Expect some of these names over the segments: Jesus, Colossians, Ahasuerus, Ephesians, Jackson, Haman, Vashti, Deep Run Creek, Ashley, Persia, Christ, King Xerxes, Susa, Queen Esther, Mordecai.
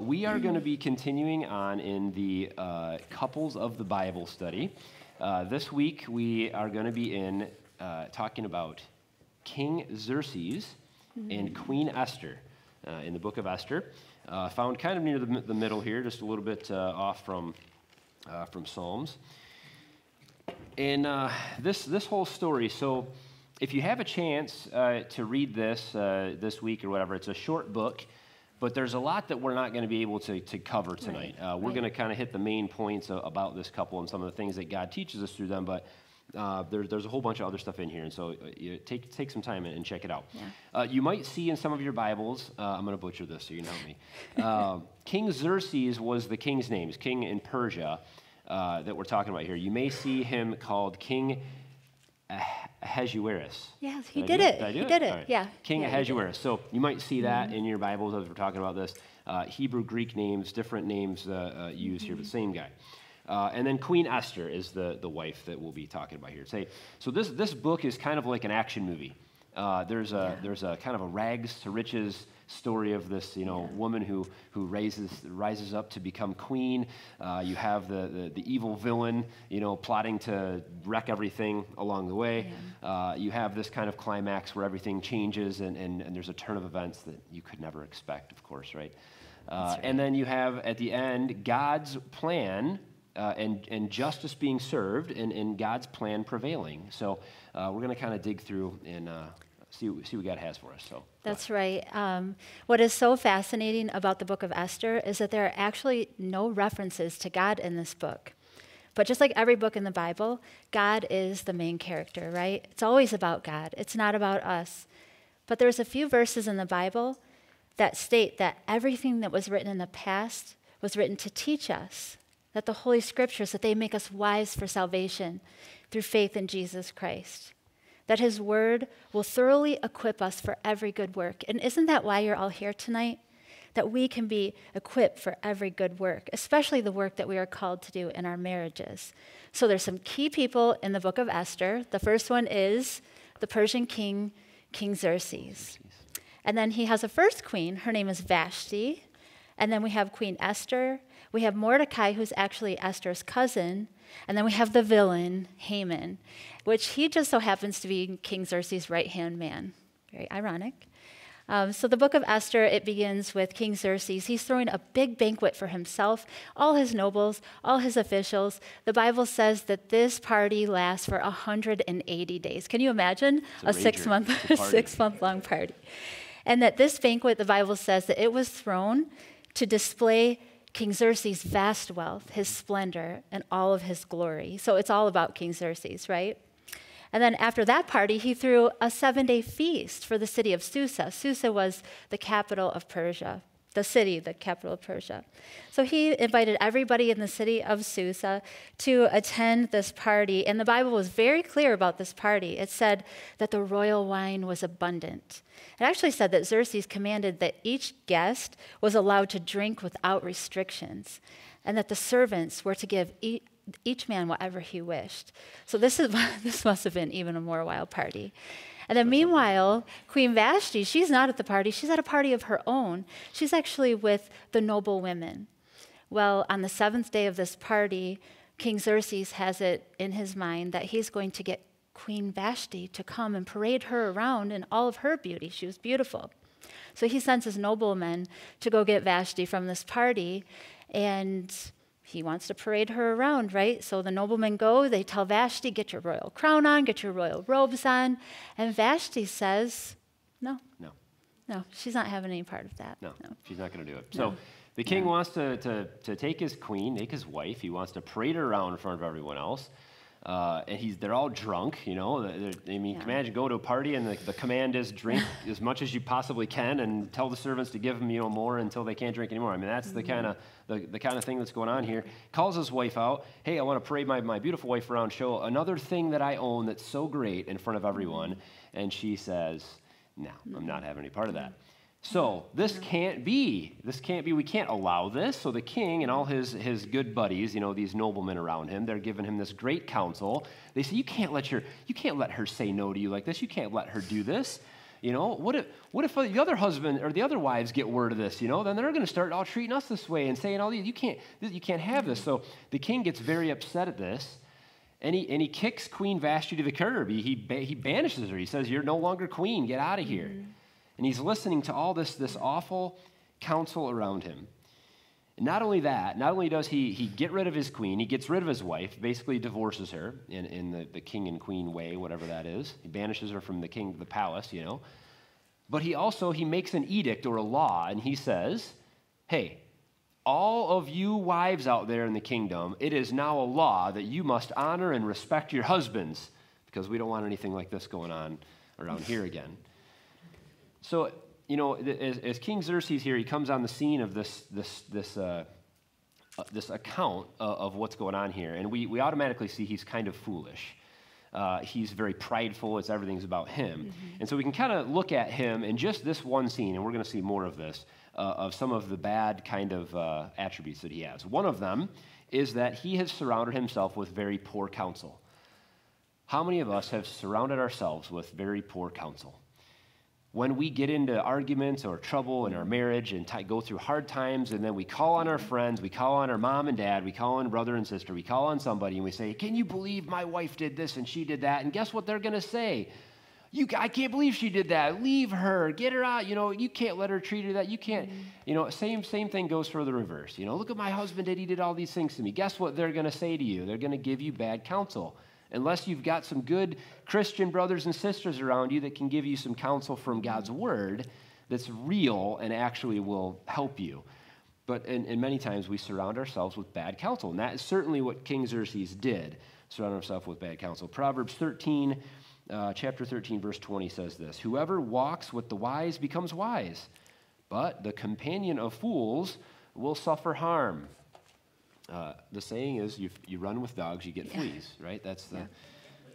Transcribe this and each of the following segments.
We are going to be continuing on in the couples of the Bible study. This week we are going to be in talking about King Xerxes and Queen Esther in the book of Esther, found kind of near the middle here, just a little bit off from Psalms. And this whole story, so if you have a chance to read this this week or whatever, it's a short book. But there's a lot that we're not going to be able to cover tonight. Right. We're going to kind of hit the main points about this couple and some of the things that God teaches us through them, but there's a whole bunch of other stuff in here, and so take some time and check it out. Yeah. You might see in some of your Bibles, I'm going to butcher this so you can help me, King Xerxes was the king's name. He's king in Persia that we're talking about here. You may see him called King Ahasuerus. Yes, he did it. He did it. Yeah. King Ahasuerus. So you might see that in your Bibles as we're talking about this. Hebrew, Greek names, different names used here, but same guy. And then Queen Esther is the wife that we'll be talking about here. So this book is kind of like an action movie. There's a kind of a rags to riches story of this, woman who rises up to become queen. You have the evil villain, plotting to wreck everything along the way. Yeah. You have this kind of climax where everything changes and there's a turn of events that you could never expect, of course, right? That's right. And then you have at the end God's plan. And justice being served and God's plan prevailing. So we're going to kind of dig through and see what God has for us. So that's right. What is so fascinating about the book of Esther is that there are actually no references to God in this book. But just like every book in the Bible, God is the main character, right? It's always about God. It's not about us. But there's a few verses in the Bible that state that everything that was written in the past was written to teach us, that the Holy Scriptures, that they make us wise for salvation through faith in Jesus Christ, that his word will thoroughly equip us for every good work. And isn't that why you're all here tonight? That we can be equipped for every good work, especially the work that we are called to do in our marriages. So there's some key people in the book of Esther. The first one is the Persian king, King Xerxes. And then he has a first queen. Her name is Vashti. And then we have Queen Esther. We have Mordecai, who's actually Esther's cousin. And then we have the villain, Haman, which he just so happens to be King Xerxes' right-hand man. Very ironic. So the book of Esther, it begins with King Xerxes. He's throwing a big banquet for himself, all his nobles, all his officials. The Bible says that this party lasts for 180 days. Can you imagine? It's a six-month-long party. And that this banquet, the Bible says, that it was thrown to display King Xerxes' vast wealth, his splendor, and all of his glory. So it's all about King Xerxes, right? And then after that party, he threw a 7-day feast for the city of Susa. Susa was the capital of Persia, the capital of Persia. So he invited everybody in the city of Susa to attend this party. And the Bible was very clear about this party. It said that the royal wine was abundant. It actually said that Xerxes commanded that each guest was allowed to drink without restrictions, and that the servants were to give each man whatever he wished. So this must have been even a more wild party. And then meanwhile, Queen Vashti, she's not at the party. She's at a party of her own. She's actually with the noble women. Well, on the 7th day of this party, King Xerxes has it in his mind that he's going to get Queen Vashti to come and parade her around in all of her beauty. She was beautiful. So he sends his noblemen to go get Vashti from this party, and he wants to parade her around, right? So the noblemen go, they tell Vashti, get your royal crown on, get your royal robes on. And Vashti says, no. No. No, she's not having any part of that. No, no. She's not going to do it. No. So the king wants to take his queen, take his wife. He wants to parade her around in front of everyone else. And they're all drunk, I mean, imagine going to a party and the command is drink as much as you possibly can and tell the servants to give them, more until they can't drink anymore. I mean, that's the kind of thing that's going on here. Calls his wife out. Hey, I want to parade my beautiful wife around, show another thing that I own that's so great in front of everyone. And she says, no, I'm not having any part of that. So this can't be, we can't allow this. So the king and all his good buddies, these noblemen around him, they're giving him this great counsel. They say, you can't let her say no to you like this. You can't let her do this. You know, what if the other husband or the other wives get word of this? You know, then they're going to start all treating us this way and saying all these. You can't have this. So the king gets very upset at this, and he kicks Queen Vashti to the curb. He banishes her. He says, "You're no longer queen. Get out of here." Mm-hmm. And he's listening to all this awful counsel around him. And not only that, not only does he get rid of his queen, he gets rid of his wife, basically divorces her in the king and queen way, whatever that is. He banishes her from the palace, you know. But he makes an edict or a law, and he says, hey, all of you wives out there in the kingdom, it is now a law that you must honor and respect your husbands, because we don't want anything like this going on around here again. So, you know, as King Xerxes here, he comes on the scene of this account of what's going on here, and we automatically see he's kind of foolish. He's very prideful. It's everything's about him. Mm-hmm. And so we can kind of look at him in just this one scene, and we're going to see more of this, of some of the bad kind of attributes that he has. One of them is that he has surrounded himself with very poor counsel. How many of us have surrounded ourselves with very poor counsel? When we get into arguments or trouble in our marriage and go through hard times, and then we call on our friends, we call on our mom and dad, we call on brother and sister, we call on somebody, and we say, can you believe my wife did this and she did that? And guess what they're going to say? I can't believe she did that. Leave her. Get her out. You know, you can't let her treat her that. You can't. You know, same thing goes for the reverse. You know, look at my husband did. He did all these things to me. Guess what they're going to say to you? They're going to give you bad counsel. Unless you've got some good Christian brothers and sisters around you that can give you some counsel from God's word that's real and actually will help you. But and many times we surround ourselves with bad counsel, and that is certainly what King Xerxes did, surround himself with bad counsel. Proverbs 13, chapter 13, verse 20 says this, whoever walks with the wise becomes wise, but the companion of fools will suffer harm. The saying is, you run with dogs, you get fleas, right? That's the. Yeah.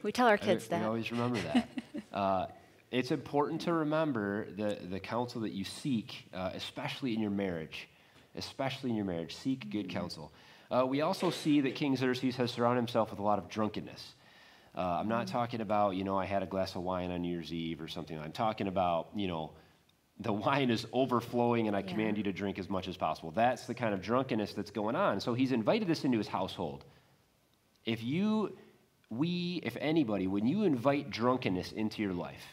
We tell our kids that. We always remember that. It's important to remember the counsel that you seek, especially in your marriage. Especially in your marriage, seek good counsel. We also see that King Xerxes has surrounded himself with a lot of drunkenness. I'm not talking about, you know, I had a glass of wine on New Year's Eve or something. I'm talking about, you know, the wine is overflowing, and I command you to drink as much as possible. That's the kind of drunkenness that's going on. So he's invited this into his household. If anybody, when you invite drunkenness into your life,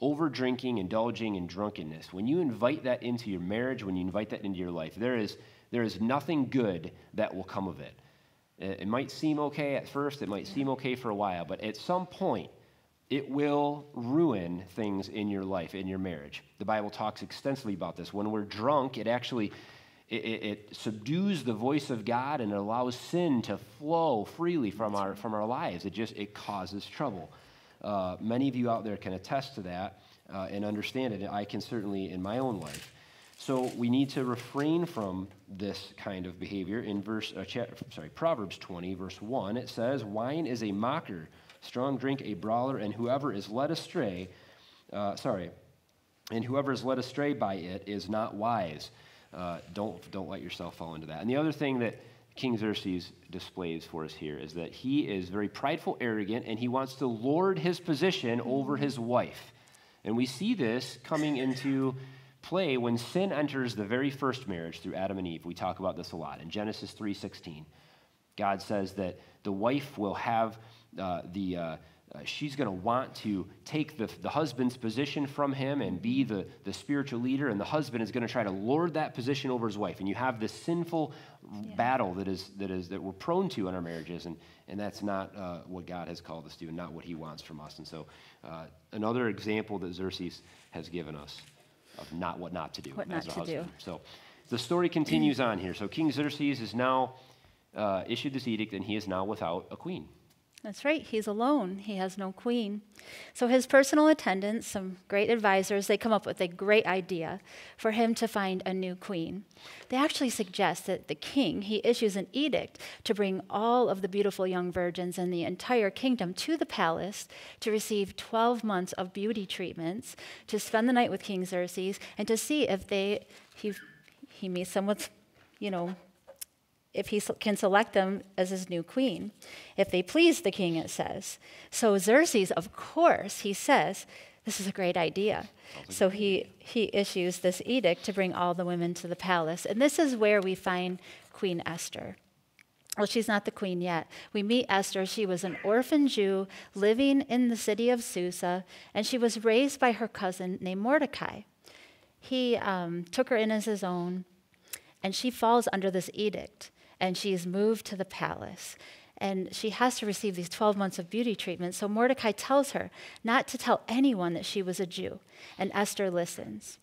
over-drinking, indulging in drunkenness, when you invite that into your marriage, when you invite that into your life, there is nothing good that will come of it. It might seem okay at first, it might seem okay for a while, but at some point, it will ruin things in your life, in your marriage. The Bible talks extensively about this. When we're drunk, it subdues the voice of God, and it allows sin to flow freely from our lives. It causes trouble. Many of you out there can attest to that and understand it. I can certainly in my own life. So we need to refrain from this kind of behavior. In Proverbs 20, verse 1, it says, "Wine is a mocker, strong drink a brawler, and whoever is led astray, by it is not wise." Don't let yourself fall into that. And the other thing that King Xerxes displays for us here is that he is very prideful, arrogant, and he wants to lord his position over his wife. And we see this coming into play when sin enters the very first marriage through Adam and Eve. We talk about this a lot in Genesis 3:16. God says that the wife will have she's going to want to take the husband's position from him and be the spiritual leader, and the husband is going to try to lord that position over his wife. And you have this sinful battle that we're prone to in our marriages, and that's not what God has called us to, and not what he wants from us. And so another example that Xerxes has given us of what not to do as a husband. So the story continues on here. So King Xerxes is now issued this edict, and he is now without a queen. That's right. He's alone. He has no queen. So his personal attendants, some great advisors, they come up with a great idea for him to find a new queen. They actually suggest that the king, he issues an edict to bring all of the beautiful young virgins in the entire kingdom to the palace to receive 12 months of beauty treatments, to spend the night with King Xerxes, and to see if he meets them with, you know, if he can select them as his new queen, if they please the king, it says. So Xerxes, of course, he says, this is a great idea. So he issues this edict to bring all the women to the palace. And this is where we find Queen Esther. Well, she's not the queen yet. We meet Esther. She was an orphan Jew living in the city of Susa, and she was raised by her cousin named Mordecai. He took her in as his own, and she falls under this edict, and she is moved to the palace. And she has to receive these 12 months of beauty treatment. So Mordecai tells her not to tell anyone that she was a Jew. And Esther listens.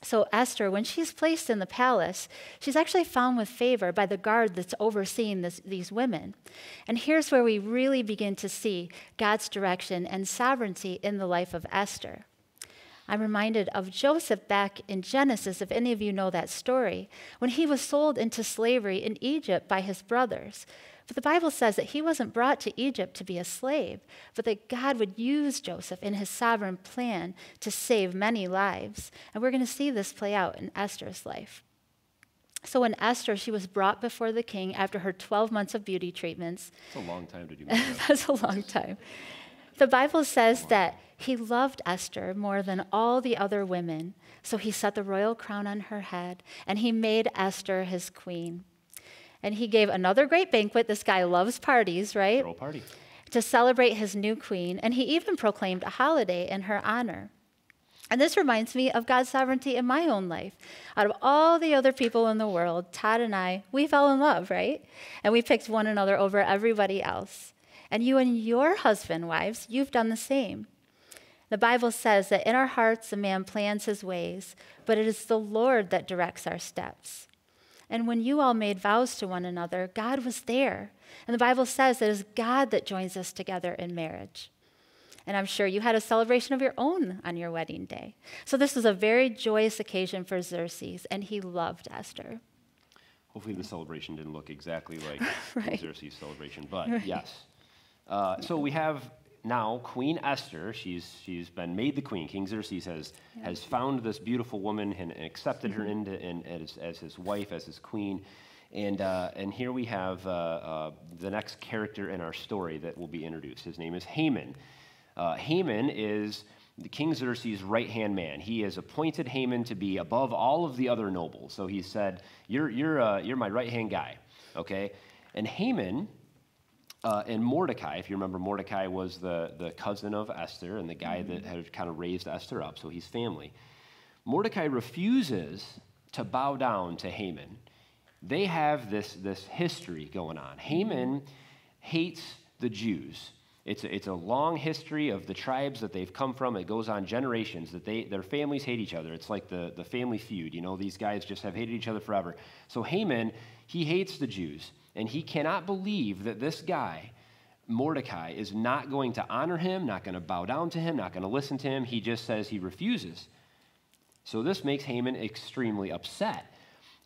So Esther, when she's placed in the palace, she's actually found with favor by the guard that's overseeing these women. And here's where we really begin to see God's direction and sovereignty in the life of Esther. I'm reminded of Joseph back in Genesis, if any of you know that story, when he was sold into slavery in Egypt by his brothers. But the Bible says that he wasn't brought to Egypt to be a slave, but that God would use Joseph in his sovereign plan to save many lives. And we're going to see this play out in Esther's life. So when Esther, she was brought before the king after her 12 months of beauty treatments. That's a long time to do that. That's a long time. The Bible says that he loved Esther more than all the other women, so he set the royal crown on her head, and he made Esther his queen. And he gave another great banquet. This guy loves parties, right? Girl party. To celebrate his new queen. And he even proclaimed a holiday in her honor. And this reminds me of God's sovereignty in my own life. Out of all the other people in the world, Todd and I, we fell in love, right? And we picked one another over everybody else. And you and your husband, wives, you've done the same. The Bible says that in our hearts a man plans his ways, but it is the Lord that directs our steps. And when you all made vows to one another, God was there. And the Bible says that it is God that joins us together in marriage. And I'm sure you had a celebration of your own on your wedding day. So this was a very joyous occasion for Xerxes, and he loved Esther. Hopefully the celebration didn't look exactly like right. Xerxes' celebration, but right. Yes. So we have now Queen Esther. She's been made the queen. King Xerxes has found this beautiful woman and accepted her as his wife, as his queen. And here we have the next character in our story that will be introduced. His name is Haman. Haman is the King Xerxes' right-hand man. He has appointed Haman to be above all of the other nobles. So he said, you're my right-hand guy, okay? And Haman... and Mordecai, if you remember, Mordecai was the cousin of Esther and the guy that had kind of raised Esther up, so he's family. Mordecai refuses to bow down to Haman. They have this history going on. Haman hates the Jews. It's a long history of the tribes that they've come from. It goes on generations that their families hate each other. It's like the family feud. You know, these guys just have hated each other forever. So Haman, he hates the Jews. And he cannot believe that this guy, Mordecai, is not going to honor him, not going to bow down to him, not going to listen to him. He just says he refuses. So this makes Haman extremely upset.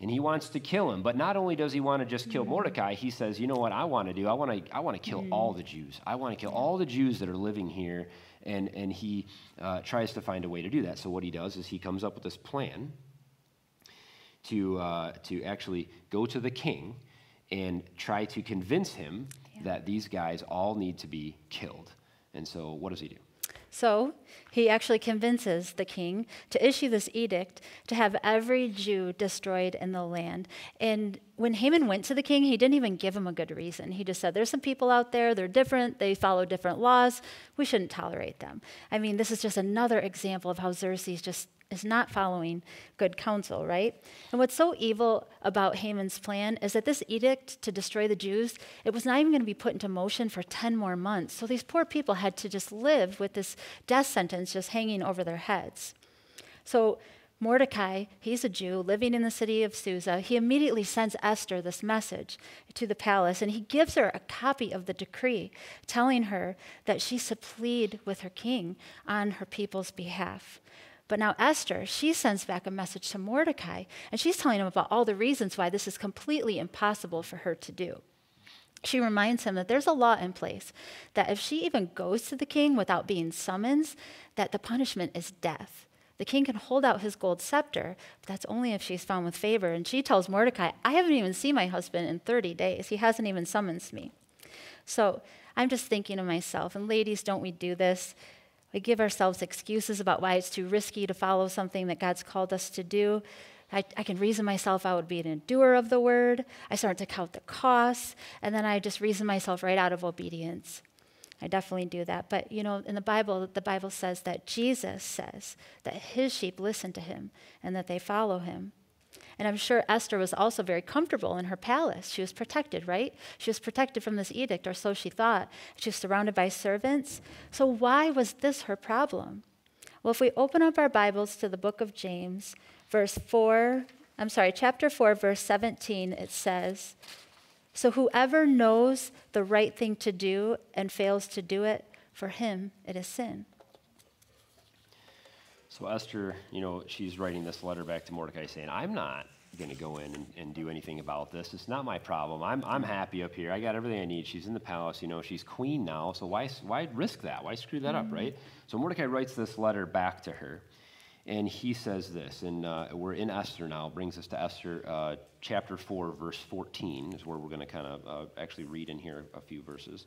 And he wants to kill him. But not only does he want to just kill Mordecai, he says, you know what I want to do? I want to kill all the Jews. I want to kill all the Jews that are living here. And he tries to find a way to do that. So what he does is he comes up with this plan to actually go to the king and try to convince him that these guys all need to be killed. And so what does he do? So he actually convinces the king to issue this edict to have every Jew destroyed in the land. And when Haman went to the king, he didn't even give him a good reason. He just said, there's some people out there, they're different, they follow different laws, we shouldn't tolerate them. I mean, this is just another example of how Xerxes just is not following good counsel, right? And what's so evil about Haman's plan is that this edict to destroy the Jews, it was not even going to be put into motion for 10 more months. So these poor people had to just live with this death sentence just hanging over their heads. So Mordecai, he's a Jew living in the city of Susa. He immediately sends Esther this message to the palace, and he gives her a copy of the decree, telling her that she should plead with her king on her people's behalf. But now Esther, she sends back a message to Mordecai, and she's telling him about all the reasons why this is completely impossible for her to do. She reminds him that there's a law in place, that if she even goes to the king without being summoned, that the punishment is death. The king can hold out his gold scepter, but that's only if she's found with favor. And she tells Mordecai, I haven't even seen my husband in 30 days. He hasn't even summoned me. So I'm just thinking to myself, and ladies, don't we do this? We give ourselves excuses about why it's too risky to follow something that God's called us to do. I can reason myself I would be an endurer of the word. I start to count the costs, and then I just reason myself right out of obedience. I definitely do that. But, you know, in the Bible says that Jesus says that his sheep listen to him and that they follow him. And I'm sure Esther was also very comfortable in her palace. She was protected, right? She was protected from this edict, or so she thought. She was surrounded by servants. So why was this her problem? Well, if we open up our Bibles to the book of James, chapter 4, verse 17, it says, "So whoever knows the right thing to do and fails to do it, for him it is sin." So Esther, you know, she's writing this letter back to Mordecai saying, I'm not going to go in and do anything about this. It's not my problem. I'm happy up here. I got everything I need. She's in the palace, you know, she's queen now. So why risk that? Why screw that up, right? So Mordecai writes this letter back to her. And he says this, and we're in Esther now, brings us to Esther chapter 4, verse 14, is where we're going to kind of actually read in here a few verses.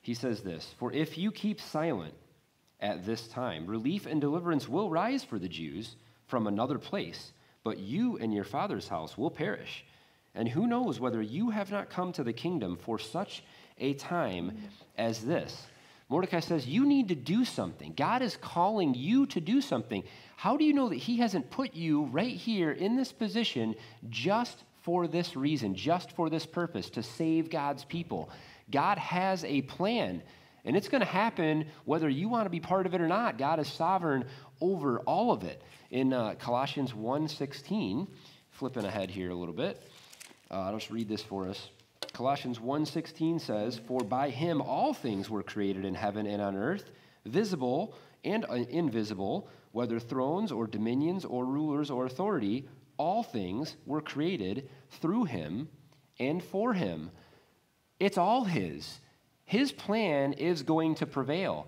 He says this, "For if you keep silent at this time, relief and deliverance will rise for the Jews from another place, but you and your father's house will perish. And who knows whether you have not come to the kingdom for such a time as this." Mordecai says, you need to do something. God is calling you to do something. How do you know that he hasn't put you right here in this position just for this reason, just for this purpose, to save God's people? God has a plan, and it's going to happen whether you want to be part of it or not. God is sovereign over all of it. In Colossians 1:16, flipping ahead here a little bit, I'll just read this for us. Colossians 1:16 says, "For by him all things were created in heaven and on earth, visible and invisible, whether thrones or dominions or rulers or authority, all things were created through him and for him." It's all his. His plan is going to prevail.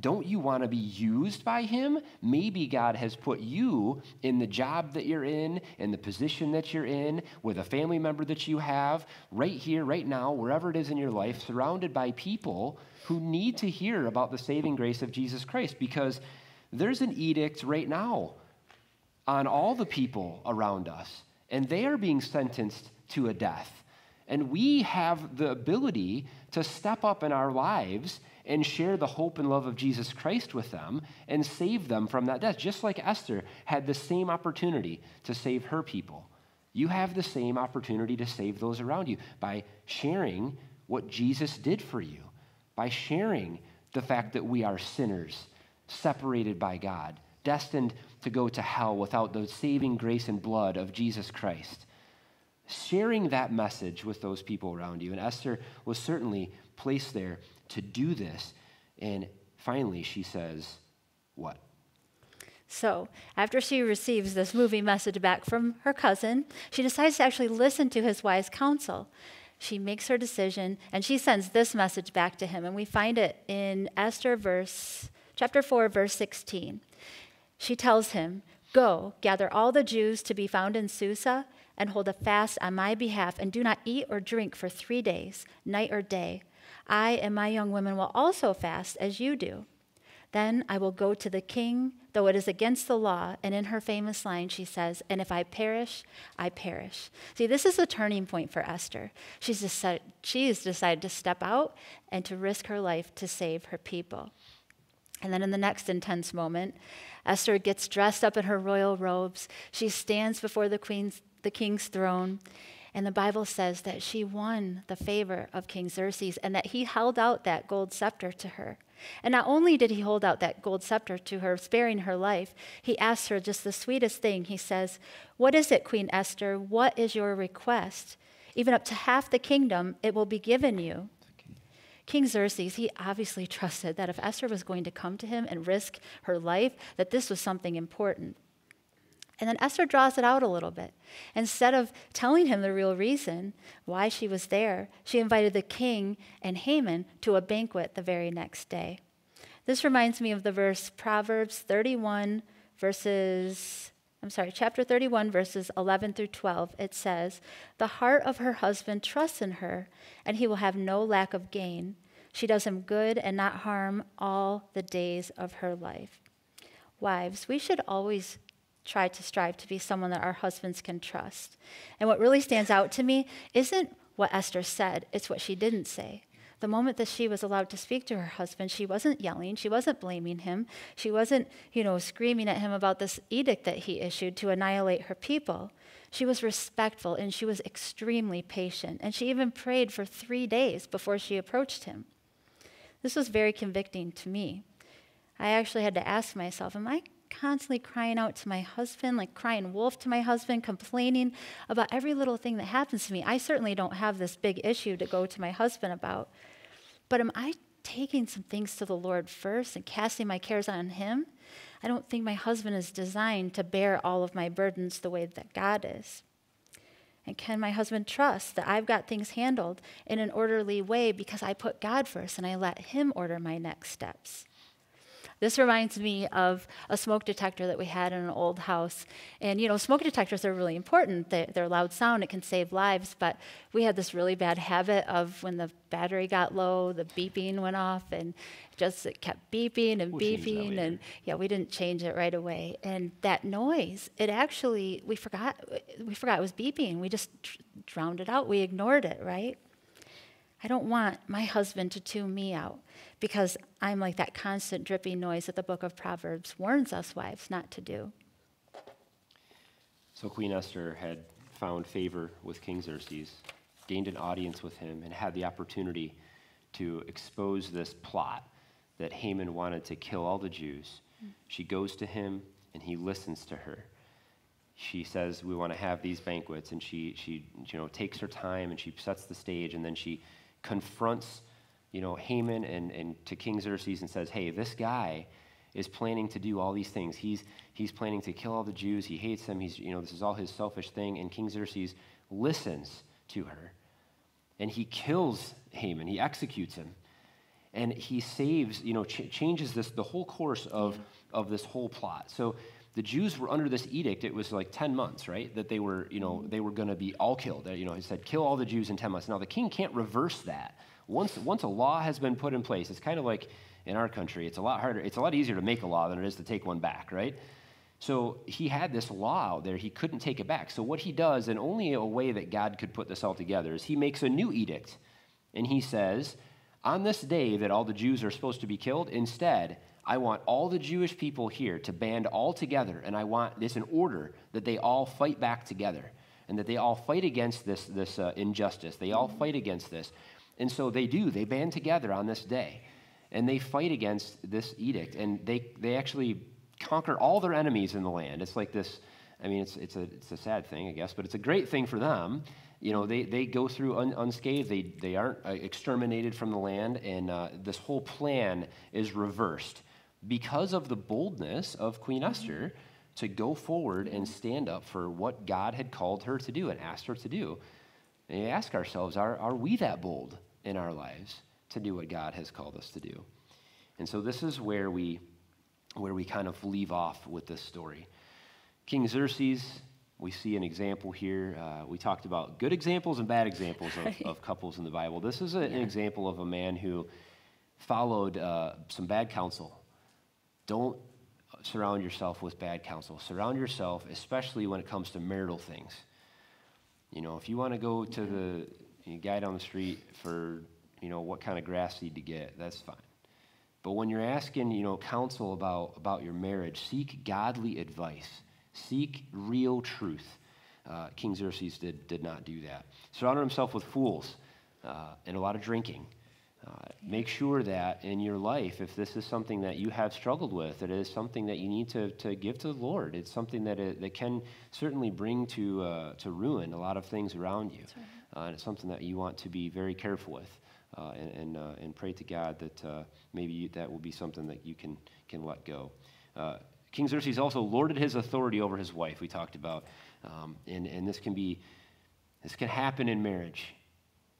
Don't you want to be used by him? Maybe God has put you in the job that you're in the position that you're in, with a family member that you have, right here, right now, wherever it is in your life, surrounded by people who need to hear about the saving grace of Jesus Christ, because there's an edict right now on all the people around us, and they are being sentenced to a death. And we have the ability to step up in our lives and share the hope and love of Jesus Christ with them and save them from that death, just like Esther had the same opportunity to save her people. You have the same opportunity to save those around you by sharing what Jesus did for you, by sharing the fact that we are sinners, separated by God, destined to go to hell without the saving grace and blood of Jesus Christ. Sharing that message with those people around you. And Esther was certainly placed there to do this. And finally, she says, what? So after she receives this moving message back from her cousin, she decides to actually listen to his wise counsel. She makes her decision, and she sends this message back to him. And we find it in Esther chapter 4, verse 16. She tells him, "Go, gather all the Jews to be found in Susa, and hold a fast on my behalf, and do not eat or drink for 3 days, night or day. I and my young women will also fast as you do. Then I will go to the king, though it is against the law." And in her famous line, she says, "And if I perish, I perish." See, this is a turning point for Esther. She has decided to step out and to risk her life to save her people. And then in the next intense moment, Esther gets dressed up in her royal robes. She stands before the king's throne. And the Bible says that she won the favor of King Xerxes and that he held out that gold scepter to her. And not only did he hold out that gold scepter to her, sparing her life, he asked her just the sweetest thing. He says, "What is it, Queen Esther? What is your request? Even up to half the kingdom, it will be given you." King Xerxes, he obviously trusted that if Esther was going to come to him and risk her life, that this was something important. And then Esther draws it out a little bit. Instead of telling him the real reason why she was there, she invited the king and Haman to a banquet the very next day. This reminds me of the verse chapter 31, verses 11 through 12. It says, "The heart of her husband trusts in her, and he will have no lack of gain. She does him good and not harm all the days of her life. Wives, we should always try to strive to be someone that our husbands can trust. And what really stands out to me isn't what Esther said, it's what she didn't say. The moment that she was allowed to speak to her husband, she wasn't yelling, she wasn't blaming him, she wasn't, screaming at him about this edict that he issued to annihilate her people. She was respectful and she was extremely patient, and she even prayed for 3 days before she approached him. This was very convicting to me. I actually had to ask myself, am I constantly crying out to my husband, like crying wolf to my husband, complaining about every little thing that happens to me? I certainly don't have this big issue to go to my husband about, but am I taking some things to the Lord first and casting my cares on him? I don't think my husband is designed to bear all of my burdens the way that God is. And can my husband trust that I've got things handled in an orderly way because I put God first and I let him order my next steps? This reminds me of a smoke detector that we had in an old house. And, smoke detectors are really important. They're loud sound. It can save lives. But we had this really bad habit of when the battery got low, the beeping went off. And it kept beeping and beeping. And, we didn't change it right away. And that noise, we forgot it was beeping. We just drowned it out. We ignored it, right? I don't want my husband to tune me out because I'm like that constant dripping noise that the book of Proverbs warns us wives not to do. So Queen Esther had found favor with King Xerxes, gained an audience with him, and had the opportunity to expose this plot that Haman wanted to kill all the Jews. She goes to him, and he listens to her. She says, we want to have these banquets, and she takes her time, and she sets the stage, and then she confronts Haman and to King Xerxes and says, hey, this guy is planning to do all these things. He's planning to kill all the Jews. He hates them. This is all his selfish thing. And King Xerxes listens to her, and he kills Haman. He executes him, and he saves, changes the whole course of this whole plot. So the Jews were under this edict. It was like 10 months, right? That they were, they were going to be all killed. He said, kill all the Jews in 10 months. Now, the king can't reverse that. Once a law has been put in place, it's kind of like in our country, it's a lot harder. It's a lot easier to make a law than it is to take one back, right? So he had this law out there. He couldn't take it back. So what he does, and only a way that God could put this all together, is he makes a new edict. And he says, on this day that all the Jews are supposed to be killed, instead, I want all the Jewish people here to band all together, and I want this in order that they all fight back together and that they all fight against this injustice. They all fight against this. And so they do. They band together on this day, and they fight against this edict, and they actually conquer all their enemies in the land. It's like this, it's a sad thing, I guess, but it's a great thing for them. They go through unscathed. They aren't exterminated from the land, and this whole plan is reversed. Because of the boldness of Queen Esther to go forward and stand up for what God had called her to do and asked her to do. And we ask ourselves, are we that bold in our lives to do what God has called us to do? And so this is where we kind of leave off with this story. King Xerxes, we see an example here. We talked about good examples and bad examples of couples in the Bible. This is an example of a man who followed some bad counsel. Don't surround yourself with bad counsel. Surround yourself, especially when it comes to marital things. If you want to go to the guy down the street for, what kind of grass seed to get, that's fine. But when you're asking, counsel about your marriage, seek godly advice. Seek real truth. King Xerxes did not do that. Surrounded himself with fools and a lot of drinking. Make sure that in your life, if this is something that you have struggled with, it is something that you need to give to the Lord. It's something that can certainly bring to ruin a lot of things around you. That's right. And it's something that you want to be very careful with and pray to God that maybe that will be something that you can let go. King Xerxes also lorded his authority over his wife, we talked about. And this can happen in marriage.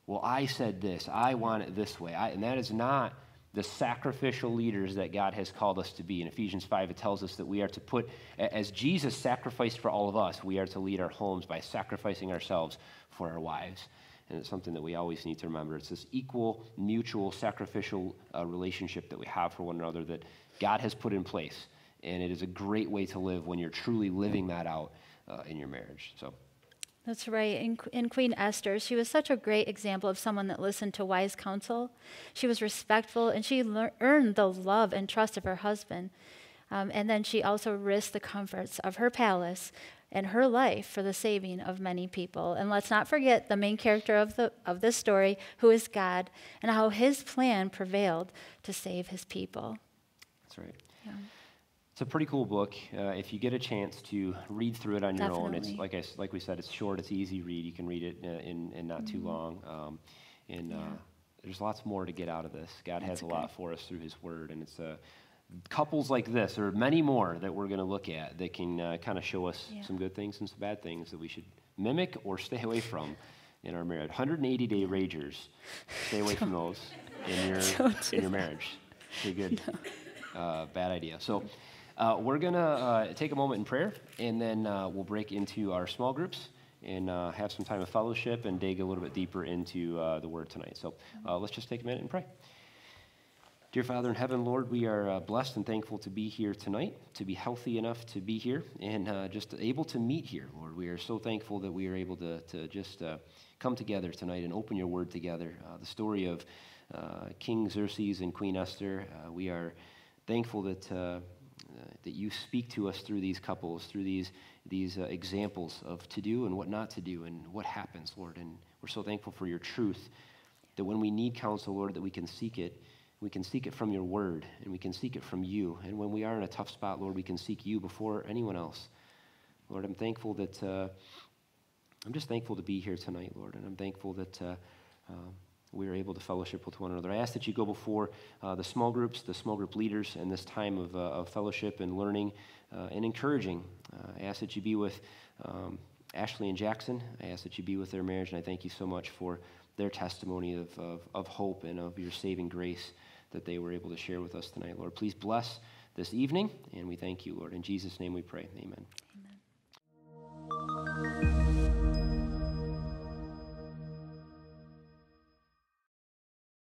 Well, I said this. I want it this way. And that is not the sacrificial leaders that God has called us to be. In Ephesians 5, it tells us that we are to put, as Jesus sacrificed for all of us, we are to lead our homes by sacrificing ourselves for our wives. And it's something that we always need to remember. It's this equal, mutual, sacrificial relationship that we have for one another that God has put in place. And it is a great way to live when you're truly living that out in your marriage. So. That's right. In Queen Esther, she was such a great example of someone that listened to wise counsel. She was respectful, and she earned the love and trust of her husband. And then she also risked the comforts of her palace and her life for the saving of many people. And let's not forget the main character of this story, who is God, and how his plan prevailed to save his people. That's right. Yeah. It's a pretty cool book. If you get a chance to read through it on your own, it's like we said, it's short, it's easy read. You can read it in not too long. There's lots more to get out of this. God has a lot for us through his word, and it's couples like this, or many more that we're going to look at that can kind of show us some good things and some bad things that we should mimic or stay away from in our marriage. 180-day ragers, stay away from those in your marriage. Pretty good, bad idea. So we're going to take a moment in prayer, and then we'll break into our small groups and have some time of fellowship and dig a little bit deeper into the Word tonight. So let's just take a minute and pray. Dear Father in heaven, Lord, we are blessed and thankful to be here tonight, to be healthy enough to be here, and just able to meet here, Lord. We are so thankful that we are able to just come together tonight and open your word together. The story of King Xerxes and Queen Esther, we are thankful that that you speak to us through these couples, through these examples of to do and what not to do and what happens, Lord. And we're so thankful for your truth, that when we need counsel, Lord, that we can seek it. We can seek it from your word, and we can seek it from you. And when we are in a tough spot, Lord, we can seek you before anyone else. Lord, I'm thankful that, I'm just thankful to be here tonight, Lord, and I'm thankful that we are able to fellowship with one another. I ask that you go before the small groups, the small group leaders, and this time of fellowship and learning and encouraging. I ask that you be with Ashley and Jackson. I ask that you be with their marriage, and I thank you so much for their testimony of hope and of your saving grace that they were able to share with us tonight, Lord. Please bless this evening, and we thank you, Lord. In Jesus' name we pray. Amen.